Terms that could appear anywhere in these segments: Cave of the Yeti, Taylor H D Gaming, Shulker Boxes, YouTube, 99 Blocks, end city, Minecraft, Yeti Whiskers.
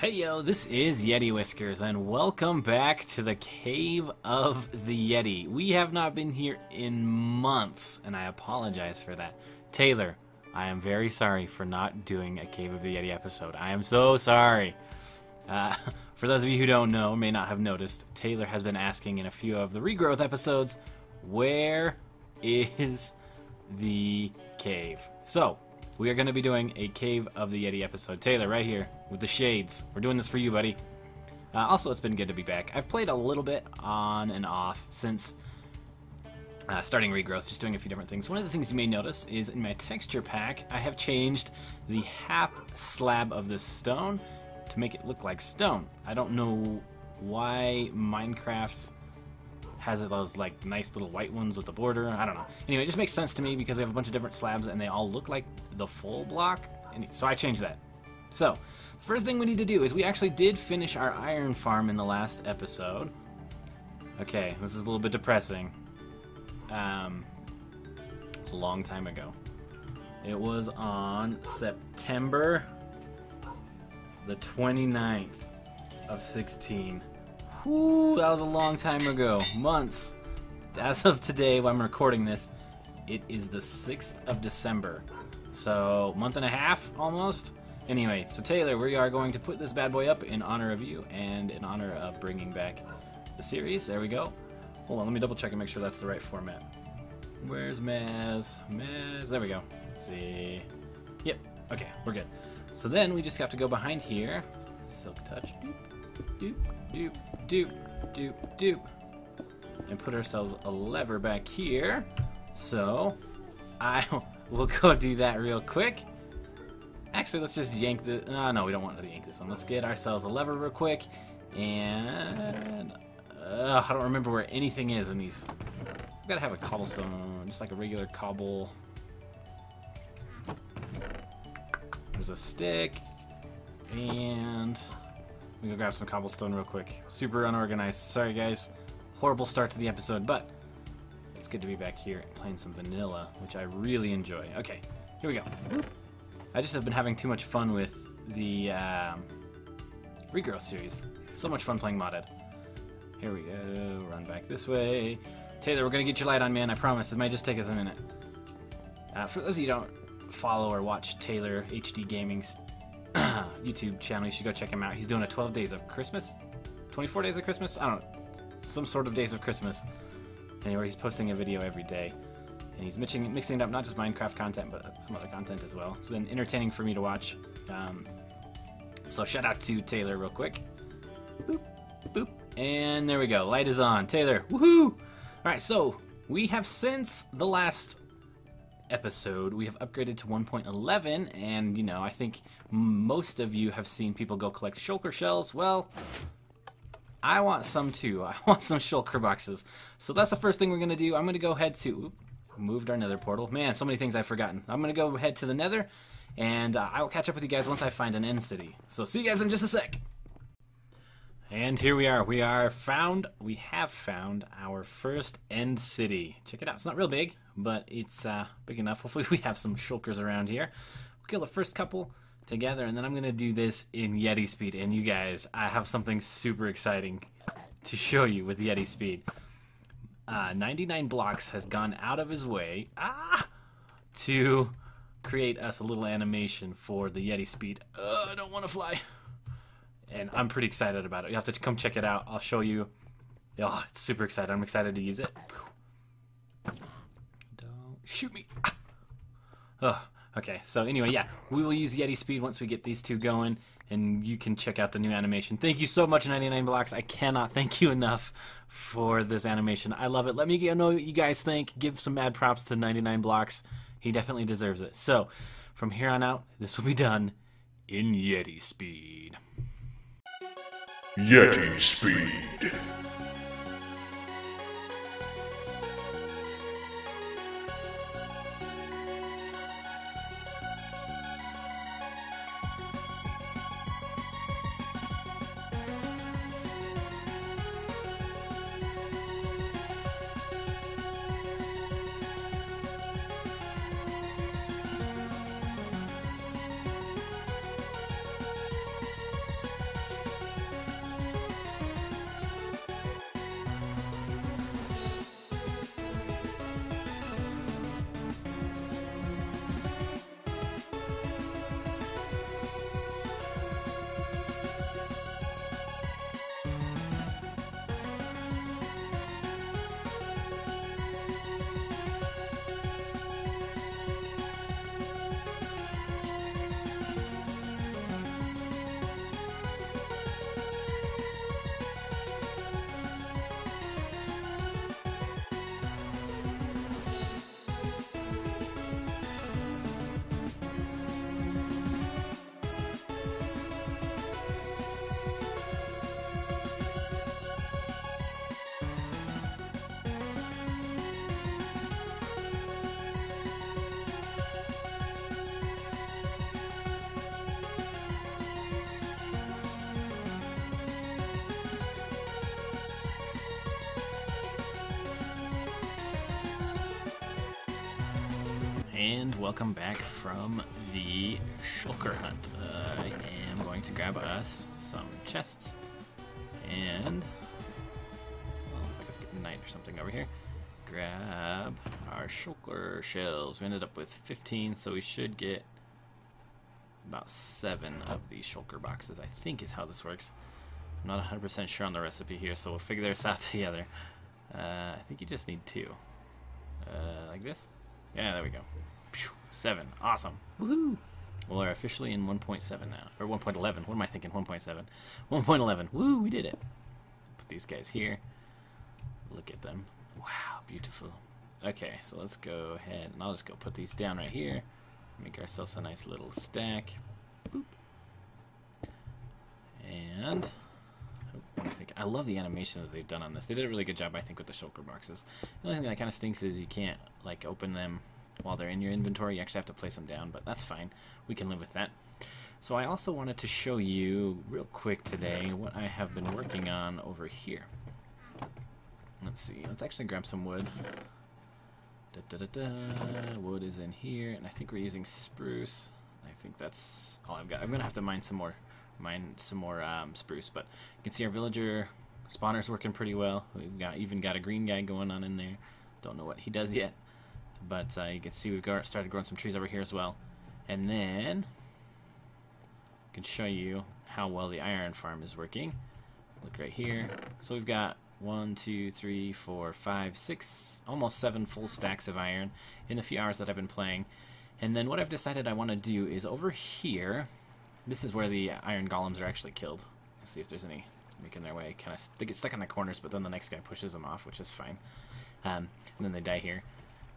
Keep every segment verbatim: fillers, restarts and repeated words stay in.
Hey yo, this is Yeti Whiskers and welcome back to the Cave of the Yeti. We have not been here in months and I apologize for that. Taylor, I am very sorry for not doing a Cave of the Yeti episode. I am so sorry. Uh, for those of you who don't know, may not have noticed, Taylor has been asking in a few of the regrowth episodes, where is the cave? So, we are going to be doing a Cave of the Yeti episode. Taylor, right here, with the shades. We're doing this for you, buddy. Uh, also, it's been good to be back. I've played a little bit on and off since uh, starting regrowth, just doing a few different things. One of the things you may notice is in my texture pack, I have changed the half slab of this stone to make it look like stone. I don't know why Minecraft has those like nice little white ones with the border. I don't know. Anyway, it just makes sense to me because we have a bunch of different slabs and they all look like the full block. And so I changed that. So the first thing we need to do is we actually did finish our iron farm in the last episode. Okay, this is a little bit depressing. Um, it's a long time ago. It was on September the twenty-ninth of sixteen. Woo, that was a long time ago. Months. As of today, when I'm recording this, it is the sixth of December. So, month and a half, almost. Anyway, so Taylor, we are going to put this bad boy up in honor of you and in honor of bringing back the series. There we go. Hold on, let me double check and make sure that's the right format. Where's Maz? Maz, there we go. Let's see. Yep, okay, we're good. So then we just have to go behind here. Silk touch, doop, doop. Doop, doop, doop, doop. And put ourselves a lever back here. So, I will go do that real quick. Actually, let's just yank the... No, no, we don't want to yank this one. Let's get ourselves a lever real quick. And... Uh, I don't remember where anything is in these. I've got to have a cobblestone. Just like a regular cobble. There's a stick. And... let me go grab some cobblestone real quick. Super unorganized. Sorry, guys. Horrible start to the episode, but it's good to be back here playing some vanilla, which I really enjoy. Okay, here we go. I just have been having too much fun with the um, regrowth series. So much fun playing modded. Here we go. Run back this way. Taylor, we're going to get your light on, man. I promise. It might just take us a minute. Uh, for those of you who don't follow or watch Taylor H D Gaming's YouTube channel, you should go check him out. He's doing a twelve days of Christmas, twenty-four days of Christmas, I don't know, some sort of days of Christmas. Anyway, he's posting a video every day, and he's mixing, mixing up not just Minecraft content, but some other content as well. It's been entertaining for me to watch. Um, so shout out to Taylor real quick. Boop, boop, and there we go. Light is on. Taylor, woohoo! Alright, so we have since the last episode we have upgraded to one point eleven, and you know, I think most of you have seen people go collect shulker shells. Well, I want some too. I want some shulker boxes. So that's the first thing we're gonna do. I'm gonna go ahead to oop, moved our nether portal. Man, so many things I've forgotten. I'm gonna go ahead to the nether, and uh, I will catch up with you guys once I find an end city. So see you guys in just a sec. And here we are. We are found. We have found our first end city. Check it out. It's not real big, but it's uh, big enough. Hopefully we have some shulkers around here. We'll kill the first couple together, and then I'm going to do this in Yeti speed. And you guys, I have something super exciting to show you with Yeti speed. Uh, ninety-nine Blocks has gone out of his way ah, to create us a little animation for the Yeti speed. Uh, I don't want to fly. And I'm pretty excited about it. You have to come check it out. I'll show you. Oh, it's super exciting. I'm excited to use it. Don't shoot me. Ah. Oh, okay, so anyway, yeah. We will use Yeti speed once we get these two going. And you can check out the new animation. Thank you so much, ninety-nine Blocks. I cannot thank you enough for this animation. I love it. Let me know what you guys think. Give some mad props to ninety-nine Blocks. He definitely deserves it. So from here on out, this will be done in Yeti speed. Yeti speed. and welcome back from the Shulker hunt. Uh, I am going to grab us some chests, and well, looks like let's get nine or something over here. Grab our Shulker shells. We ended up with fifteen, so we should get about seven of these Shulker boxes, I think is how this works. I'm not one hundred percent sure on the recipe here, so we'll figure this out together. Uh, I think you just need two. Uh, like this? Yeah, there we go. Seven. Awesome. Woohoo! Well, we're officially in one point seven now. Or one point eleven. What am I thinking? one point seven. one point eleven. Woo! We did it. Put these guys here. Look at them. Wow, beautiful. Okay, so let's go ahead and I'll just go put these down right here. Make ourselves a nice little stack. Boop. And I think I love the animation that they've done on this. They did a really good job, I think, with the Shulker boxes. The only thing that kind of stinks is you can't like open them while they're in your inventory. You actually have to place them down, but that's fine. We can live with that. So I also wanted to show you real quick today what I have been working on over here. Let's see. Let's actually grab some wood. Da, da, da, da. Wood is in here, and I think we're using spruce. I think that's all I've got. I'm gonna have to mine some more, mine some more um, spruce. But you can see our villager spawner's working pretty well. We've got even got a green guy going on in there. Don't know what he does yet, but uh, you can see we've got, started growing some trees over here as well. And then I can show you how well the iron farm is working. Look right here. So we've got One, two, three, four, five, six, almost seven full stacks of iron in the few hours that I've been playing. And then what I've decided I want to do is over here, this is where the iron golems are actually killed. Let's see if there's any making their way. Kind of, they get stuck on the corners, but then the next guy pushes them off, which is fine. Um, and then they die here.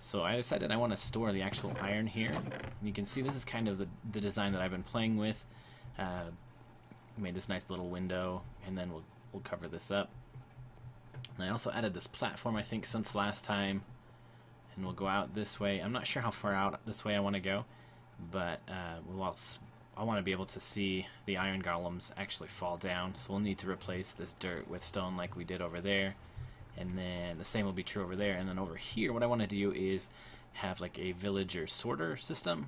So I decided I want to store the actual iron here. And you can see this is kind of the, the design that I've been playing with. Uh, made this nice little window, and then we'll, we'll cover this up. And I also added this platform, I think, since last time, and we'll go out this way. I'm not sure how far out this way I want to go, but uh, we'll also, I want to be able to see the iron golems actually fall down, so we'll need to replace this dirt with stone like we did over there, and then the same will be true over there. And then over here, what I want to do is have like a villager sorter system.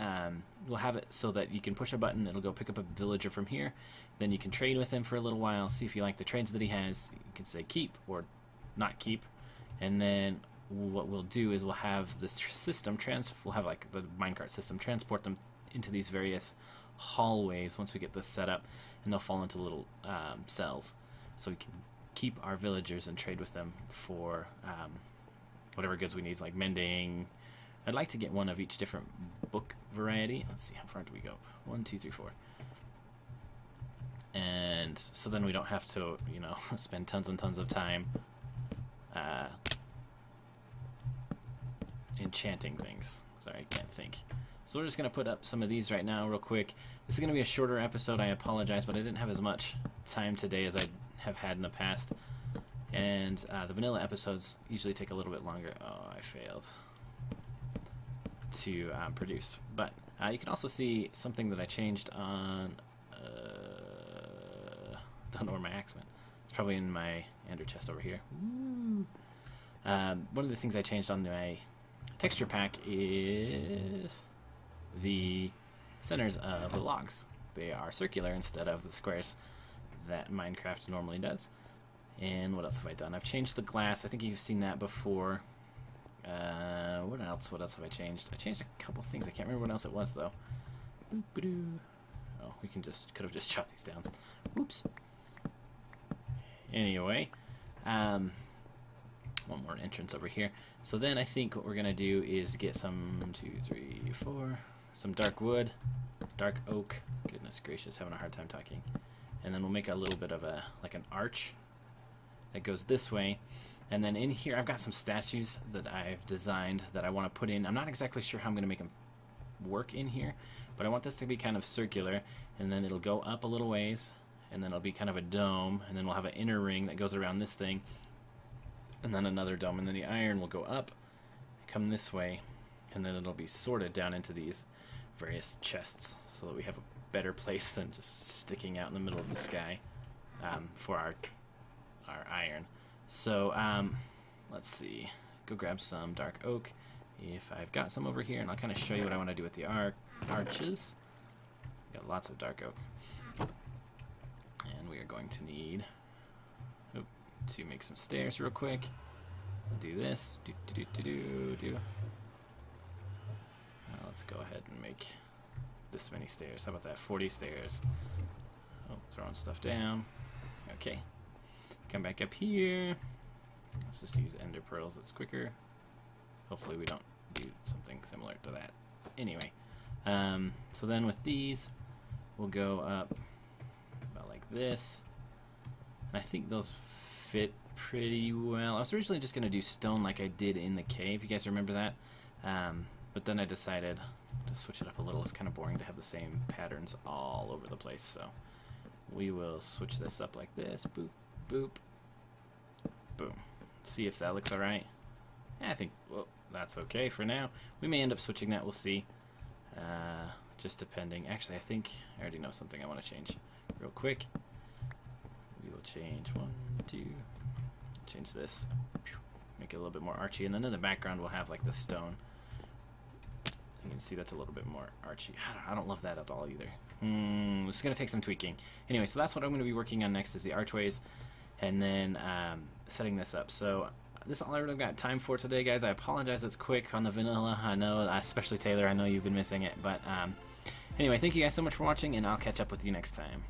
Um, we'll have it so that you can push a button, it'll go pick up a villager from here, then you can trade with him for a little while, see if you like the trades that he has. You can say keep or not keep, and then what we'll do is we'll have this system trans we'll have like the minecart system transport them into these various hallways once we get this set up, and they'll fall into little um, cells, so we can keep our villagers and trade with them for um, whatever goods we need, like mending. I'd like to get one of each different book variety. Let's see, how far do we go? One, two, three, four. And so then we don't have to, you know, spend tons and tons of time uh, enchanting things. Sorry, I can't think. So we're just going to put up some of these right now real quick. This is going to be a shorter episode. I apologize, but I didn't have as much time today as I have had in the past. And uh, the vanilla episodes usually take a little bit longer. Oh, I failed to um, produce, but uh, you can also see something that I changed on. Uh, don't know where my axe went. It's probably in my ender chest over here. Ooh. Um, one of the things I changed on my texture pack is the centers of the logs. They are circular instead of the squares that Minecraft normally does. And what else have I done? I've changed the glass. I think you've seen that before. Uh, what else? What else have I changed? I changed a couple things. I can't remember what else it was though. Oh, we can just could have just chopped these down. Oops. Anyway, um, one more entrance over here. So then I think what we're gonna do is get some one, two, three, four, some dark wood, dark oak. Goodness gracious, having a hard time talking. And then we'll make a little bit of a like an arch that goes this way. And then in here, I've got some statues that I've designed that I want to put in. I'm not exactly sure how I'm going to make them work in here, but I want this to be kind of circular, and then it'll go up a little ways, and then it'll be kind of a dome, and then we'll have an inner ring that goes around this thing, and then another dome, and then the iron will go up, come this way, and then it'll be sorted down into these various chests so that we have a better place than just sticking out in the middle of the sky um, for our, our iron. So um, let's see, go grab some dark oak if I've got some over here, and I'll kind of show you what I want to do with the arc arches. Got lots of dark oak. And we are going to need oh, to make some stairs real quick. We'll do this. Do, do, do, do, do. Uh, let's go ahead and make this many stairs. How about that? forty stairs. Oh, throwing stuff down. Okay. Come back up here. Let's just use ender pearls. That's quicker. Hopefully we don't do something similar to that. Anyway, um, so then with these, we'll go up about like this. And I think those fit pretty well. I was originally just going to do stone like I did in the cave. You guys remember that? Um, but then I decided to switch it up a little. It's kind of boring to have the same patterns all over the place. So we will switch this up like this. Boop, boop, boom. See if that looks all right. I think well, that's okay for now. We may end up switching that. We'll see. Uh, just depending. Actually, I think I already know something I want to change real quick. We will change one, two, change this. Make it a little bit more archy. And then in the background, we'll have like the stone. You can see that's a little bit more archy. I don't, I don't love that at all either. Hmm, it's going to take some tweaking. Anyway, so that's what I'm going to be working on next is the archways. And then um, setting this up. So this is all I've really got time for today, guys. I apologize it's quick on the vanilla. I know, especially Taylor, I know you've been missing it. But um, anyway, thank you guys so much for watching, and I'll catch up with you next time.